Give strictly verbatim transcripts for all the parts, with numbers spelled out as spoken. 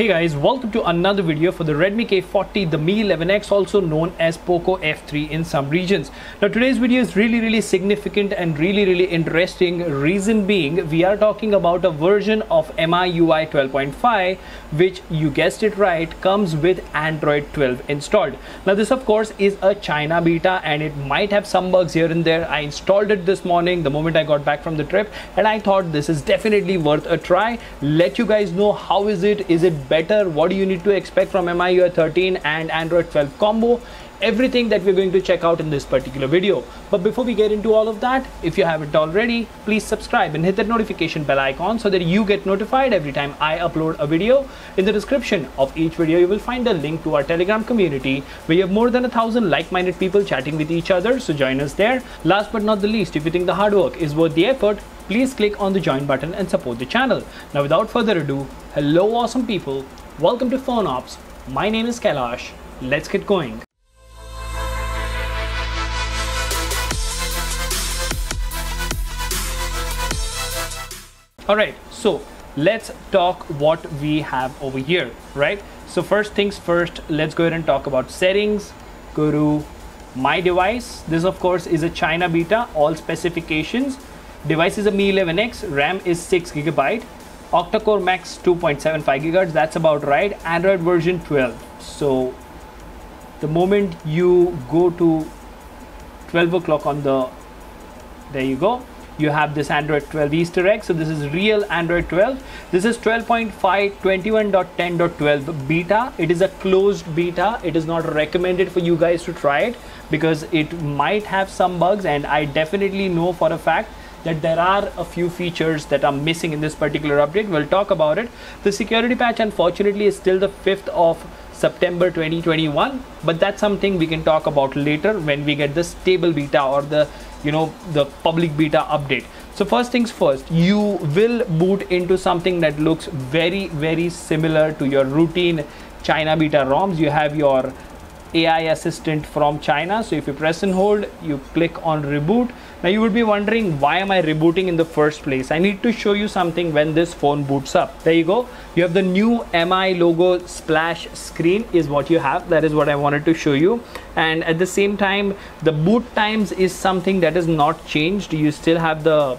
Hey guys, welcome to another video for the Redmi K forty, the Mi eleven X, also known as Poco F three in some regions. Now today's video is really really significant and really really interesting. Reason being, we are talking about a version of M I U I twelve point five which, you guessed it right, comes with Android twelve installed. Now this of course is a China beta and it might have some bugs here and there. I installed it this morning the moment I got back from the trip and I thought this is definitely worth a try. Let you guys know how is it, is it better, what do you need to expect from M I U I thirteen and Android twelve combo, everything that we're going to check out in this particular video. But before we get into all of that, if you haven't already, please subscribe and hit that notification bell icon so that you get notified every time I upload a video. In the description of each video you will find a link to our Telegram community where you have more than a thousand like-minded people chatting with each other, so join us there. Last but not the least, if you think the hard work is worth the effort, please click on the join button and support the channel. Now without further ado, hello awesome people, welcome to PhoneOps. My name is Kailash, let's get going. Alright, so let's talk what we have over here, right? So first things first, let's go ahead and talk about settings, go to my device. This of course is a China beta, all specifications. Device is a Mi eleven X, RAM is six gigabyte, octa-core max two point seven five gigahertz, that's about right, Android version twelve. So the moment you go to twelve o'clock on the, there you go, you have this Android twelve Easter egg. So this is real Android twelve. This is twelve point five twenty-one point ten point twelve beta. It is a closed beta. It is not recommended for you guys to try it because it might have some bugs, and I definitely know for a fact that there are a few features that are missing in this particular update. We'll talk about it. The security patch unfortunately is still the fifth of September twenty twenty-one, but that's something we can talk about later when we get the stable beta or the, you know, the public beta update. So first things first, you will boot into something that looks very very similar to your routine China beta ROMs. You have your A I assistant from China. So if you press and hold, you click on reboot. Now you would be wondering, why am I rebooting in the first place? I need to show you something when this phone boots up. There you go, you have the new M I logo. Splash screen is what you have. That is what I wanted to show you. And at the same time, the boot times is something that is not changed. You still have the,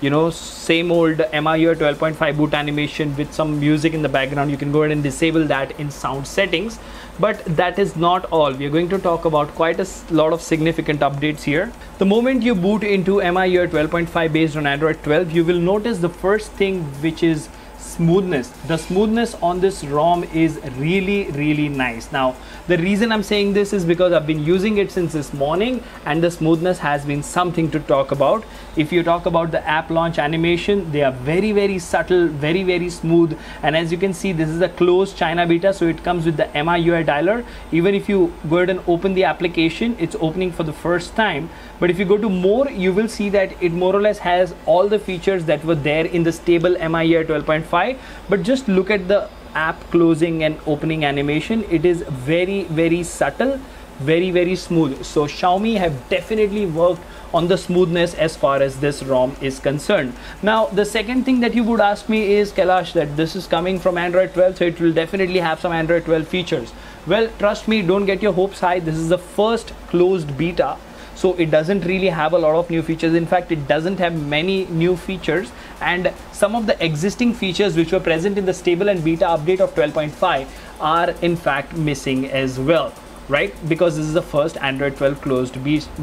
you know, same old M I U I twelve point five boot animation with some music in the background. You can go ahead and disable that in sound settings. But that is not all. We are going to talk about quite a lot of significant updates here. The moment you boot into M I U I twelve point five based on Android twelve, you will notice the first thing, which is smoothness. The smoothness on this ROM is really really nice. Now the reason I'm saying this is because I've been using it since this morning and the smoothness has been something to talk about. If you talk about the app launch animation, they are very very subtle, very very smooth. And as you can see, this is a closed China beta, so it comes with the M I U I dialer. Even if you go ahead and open the application, it's opening for the first time. But if you go to more, you will see that it more or less has all the features that were there in the stable M I U I twelve point five. But just look at the app closing and opening animation. It is very very subtle, very very smooth. So Xiaomi have definitely worked on the smoothness as far as this ROM is concerned. Now the second thing that you would ask me is, Kailash, that this is coming from Android twelve, so it will definitely have some Android twelve features. Well, trust me, don't get your hopes high. This is the first closed beta, so it doesn't really have a lot of new features. In fact, it doesn't have many new features, and some of the existing features which were present in the stable and beta update of twelve point five are in fact missing as well, right? Because this is the first Android twelve closed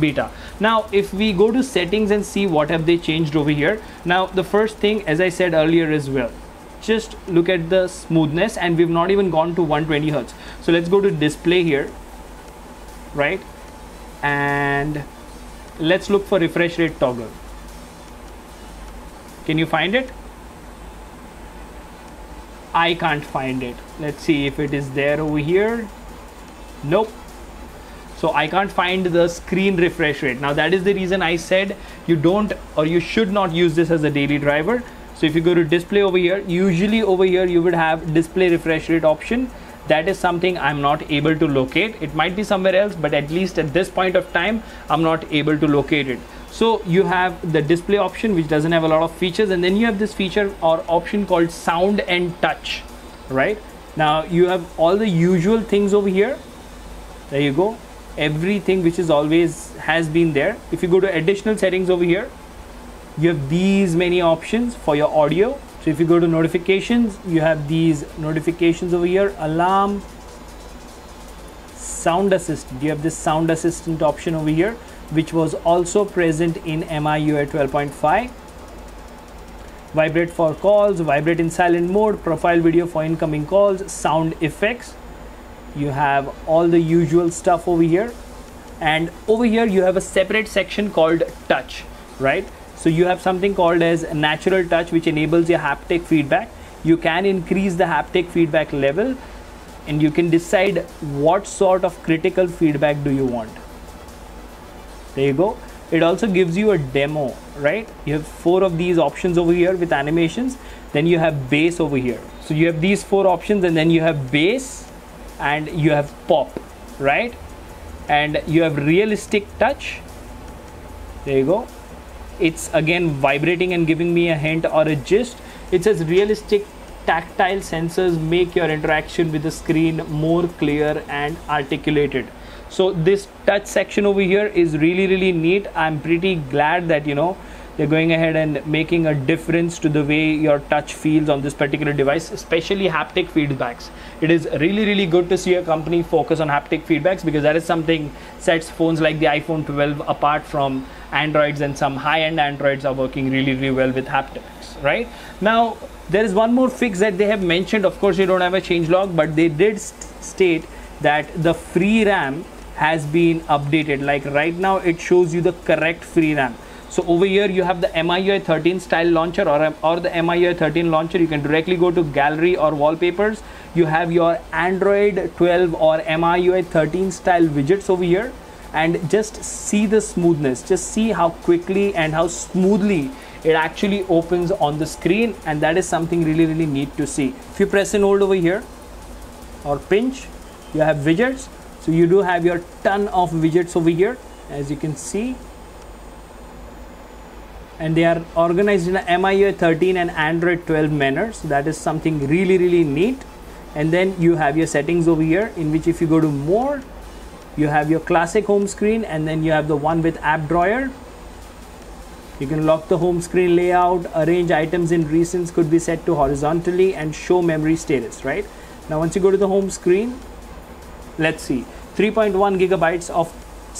beta. Now if we go to settings and see what have they changed over here. Now the first thing, as I said earlier as well, just look at the smoothness, and we've not even gone to one twenty hertz. So let's go to display here, right? And let's look for refresh rate toggle. Can you find it? I can't find it. Let's see if it is there over here. Nope. So I can't find the screen refresh rate. Now that is the reason I said you don't, or you should not use this as a daily driver. So if you go to display over here, usually over here you would have display refresh rate option. That is something I'm not able to locate. It might be somewhere else, but at least at this point of time, I'm not able to locate it. So you have the display option, which doesn't have a lot of features. And then you have this feature or option called sound and touch, right? Now you have all the usual things over here. There you go, everything which is always has been there. If you go to additional settings over here, you have these many options for your audio. So if you go to notifications, you have these notifications over here, alarm, sound assistant. You have this sound assistant option over here, which was also present in M I U I twelve point five. Vibrate for calls, vibrate in silent mode, profile video for incoming calls, sound effects. You have all the usual stuff over here, and over here you have a separate section called touch, right? So you have something called as natural touch, which enables your haptic feedback. You can increase the haptic feedback level and you can decide what sort of critical feedback do you want. There you go. It also gives you a demo, right? You have four of these options over here with animations. Then you have bass over here. So you have these four options, and then you have bass and you have pop, right? And you have realistic touch. There you go. It's again vibrating and giving me a hint or a gist. It says realistic tactile sensors make your interaction with the screen more clear and articulated. So this touch section over here is really really neat. I'm pretty glad that, you know, they're going ahead and making a difference to the way your touch feels on this particular device, especially haptic feedbacks. It is really really good to see a company focus on haptic feedbacks, because that is something sets phones like the iPhone twelve apart from Androids, and some high-end Androids are working really really well with haptics right now. There is one more fix that they have mentioned. Of course, you don't have a changelog, but they did st state that the free RAM has been updated. Like right now it shows you the correct free RAM. So over here you have the M I U I thirteen style launcher, or, or the M I U I thirteen launcher. You can directly go to gallery or wallpapers. You have your Android twelve or M I U I thirteen style widgets over here, and just see the smoothness. Just see how quickly and how smoothly it actually opens on the screen, and that is something really really neat to see. If you press and hold over here or pinch, you have widgets. So you do have your ton of widgets over here, as you can see, and they are organized in a M I U I thirteen and Android twelve manner. So that is something really really neat. And then you have your settings over here, in which if you go to more, you have your classic home screen, and then you have the one with app drawer. You can lock the home screen layout, arrange items in recents could be set to horizontally, and show memory status. Right now, once you go to the home screen, let's see, three point one gigabytes of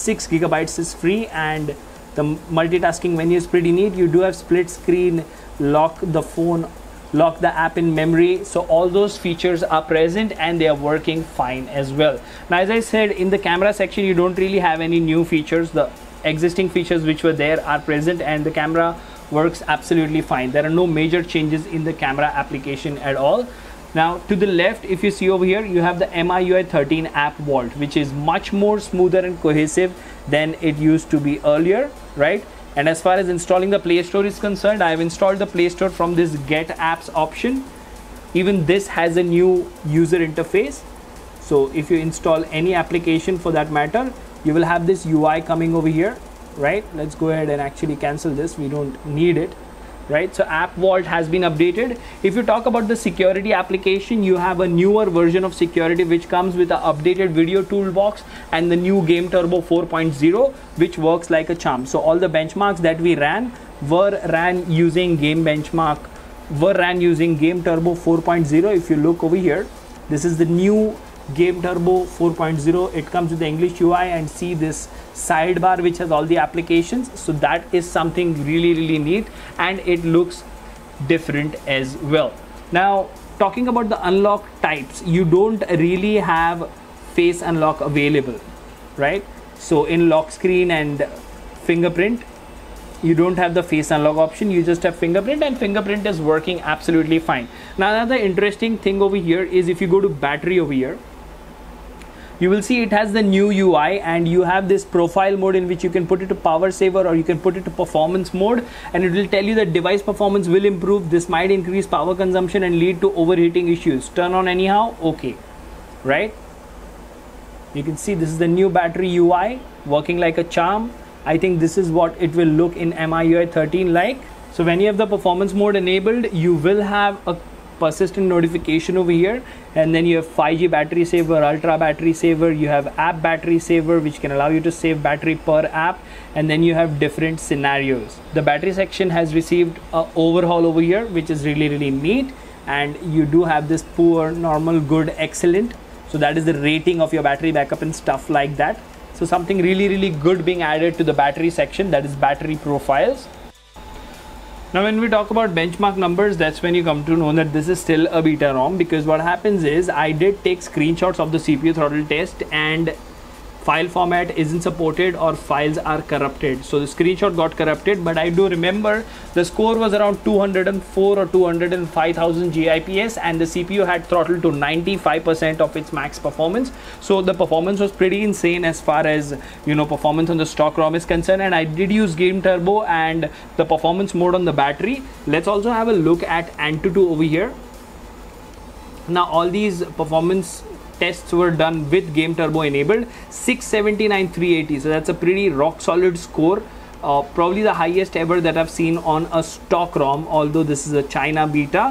six gigabytes is free, and the multitasking menu is pretty neat. You do have split screen, lock the phone, lock the app in memory. So all those features are present and they are working fine as well. Now, as I said, in the camera section you don't really have any new features. The existing features which were there are present, and the camera works absolutely fine. There are no major changes in the camera application at all. Now, to the left, if you see over here, you have the M I U I thirteen app vault, which is much more smoother and cohesive than it used to be earlier, right? And as far as installing the Play Store is concerned, I have installed the Play Store from this Get Apps option. Even this has a new user interface. So if you install any application for that matter, you will have this U I coming over here, right? Let's go ahead and actually cancel this. We don't need it. Right, so App Vault has been updated. If you talk about the security application, you have a newer version of security which comes with an updated video toolbox and the new game turbo four point oh, which works like a charm. So all the benchmarks that we ran were ran using game benchmark were ran using game turbo four point oh. If you look over here, this is the new game turbo four point oh. It comes with the English U I, and see this sidebar which has all the applications. So that is something really really neat, and it looks different as well. Now, talking about the unlock types, you don't really have face unlock available, right? So in lock screen and fingerprint, you don't have the face unlock option. You just have fingerprint, and fingerprint is working absolutely fine. Now, another interesting thing over here is, if you go to battery over here, you will see it has the new U I, and you have this profile mode in which you can put it to power saver, or you can put it to performance mode, and it will tell you that device performance will improve. This might increase power consumption and lead to overheating issues. Turn on anyhow, okay, right? You can see this is the new battery U I working like a charm. I think this is what it will look in M I U I thirteen like. So when you have the performance mode enabled, you will have a persistent notification over here, and then you have five G battery saver, ultra battery saver, you have app battery saver, which can allow you to save battery per app, and then you have different scenarios. The battery section has received an overhaul over here, which is really really neat, and you do have this poor, normal, good, excellent. So that is the rating of your battery backup and stuff like that. So something really really good being added to the battery section, that is battery profiles. Now when we talk about benchmark numbers, that's when you come to know that this is still a beta ROM, because what happens is I did take screenshots of the C P U throttle test and file format isn't supported or files are corrupted. So the screenshot got corrupted, but I do remember the score was around two hundred four or two hundred five thousand G I P S, and the C P U had throttled to ninety-five percent of its max performance. So the performance was pretty insane as far as, you know, performance on the stock ROM is concerned, and I did use game turbo and the performance mode on the battery. Let's also have a look at Antutu over here. Now all these performance tests were done with game turbo enabled, six seventy-nine three eighty, so that's a pretty rock solid score, uh, probably the highest ever that I've seen on a stock ROM, although this is a China beta.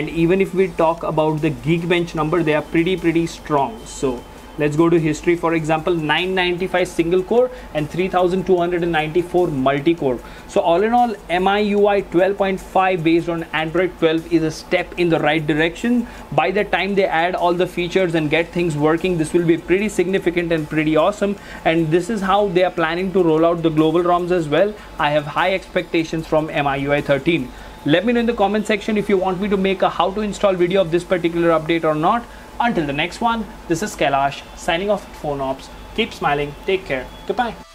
And even if we talk about the Geekbench number, they are pretty pretty strong. So let's go to history. For example, nine ninety-five single core and three thousand two hundred ninety-four multi-core. So all in all, M I U I twelve point five based on Android twelve is a step in the right direction. By the time they add all the features and get things working, this will be pretty significant and pretty awesome. And this is how they are planning to roll out the global ROMs as well. I have high expectations from M I U I thirteen. Let me know in the comment section if you want me to make a how to install video of this particular update or not. Until the next one, this is Kailash signing off at PhoneOps. Keep smiling, take care, goodbye.